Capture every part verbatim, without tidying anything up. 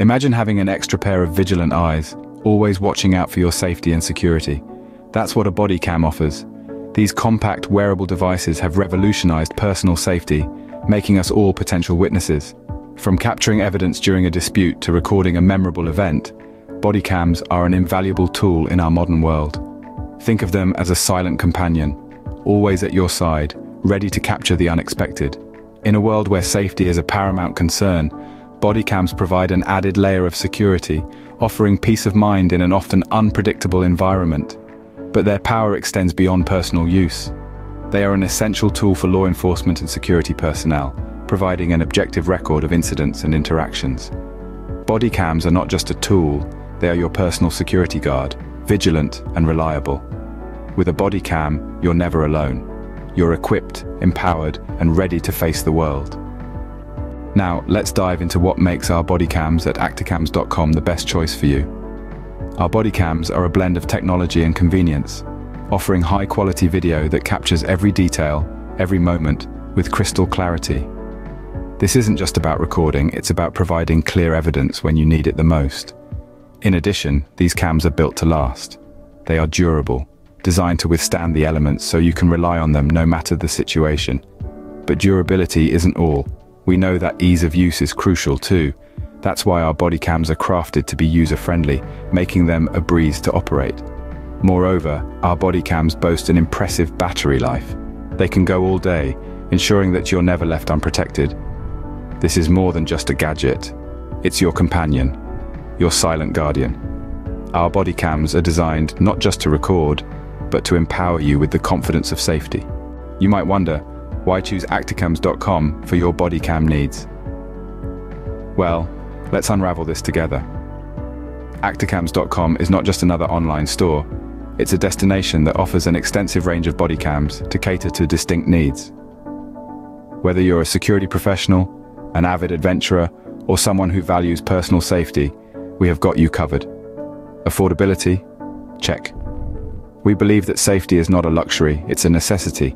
Imagine having an extra pair of vigilant eyes, always watching out for your safety and security. That's what a body cam offers. These compact, wearable devices have revolutionized personal safety, making us all potential witnesses. From capturing evidence during a dispute to recording a memorable event, body cams are an invaluable tool in our modern world. Think of them as a silent companion, always at your side, ready to capture the unexpected. In a world where safety is a paramount concern, body cams provide an added layer of security, offering peace of mind in an often unpredictable environment. But their power extends beyond personal use. They are an essential tool for law enforcement and security personnel, providing an objective record of incidents and interactions. Body cams are not just a tool, they are your personal security guard, vigilant and reliable. With a body cam, you're never alone. You're equipped, empowered, and ready to face the world. Now, let's dive into what makes our body cams at Acticams dot com the best choice for you. Our body cams are a blend of technology and convenience, offering high-quality video that captures every detail, every moment, with crystal clarity. This isn't just about recording, it's about providing clear evidence when you need it the most. In addition, these cams are built to last. They are durable, designed to withstand the elements so you can rely on them no matter the situation. But durability isn't all. We know that ease of use is crucial too. That's why our body cams are crafted to be user-friendly, making them a breeze to operate. Moreover, our body cams boast an impressive battery life. They can go all day, ensuring that you're never left unprotected. This is more than just a gadget. It's your companion, your silent guardian. Our body cams are designed not just to record, but to empower you with the confidence of safety. You might wonder, why choose Acticams dot com for your body cam needs? Well, let's unravel this together. Acticams dot com is not just another online store. It's a destination that offers an extensive range of body cams to cater to distinct needs. Whether you're a security professional, an avid adventurer, or someone who values personal safety, we have got you covered. Affordability? Check. We believe that safety is not a luxury, it's a necessity.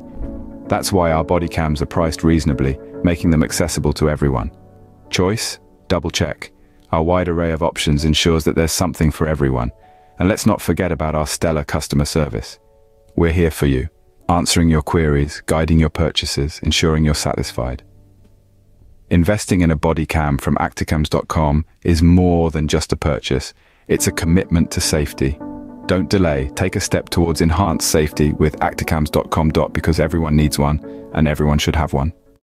That's why our body cams are priced reasonably, making them accessible to everyone. Choice? Double check. Our wide array of options ensures that there's something for everyone. And let's not forget about our stellar customer service. We're here for you, answering your queries, guiding your purchases, ensuring you're satisfied. Investing in a body cam from Acticams dot com is more than just a purchase. It's a commitment to safety. Don't delay, take a step towards enhanced safety with Acticams dot com because everyone needs one and everyone should have one.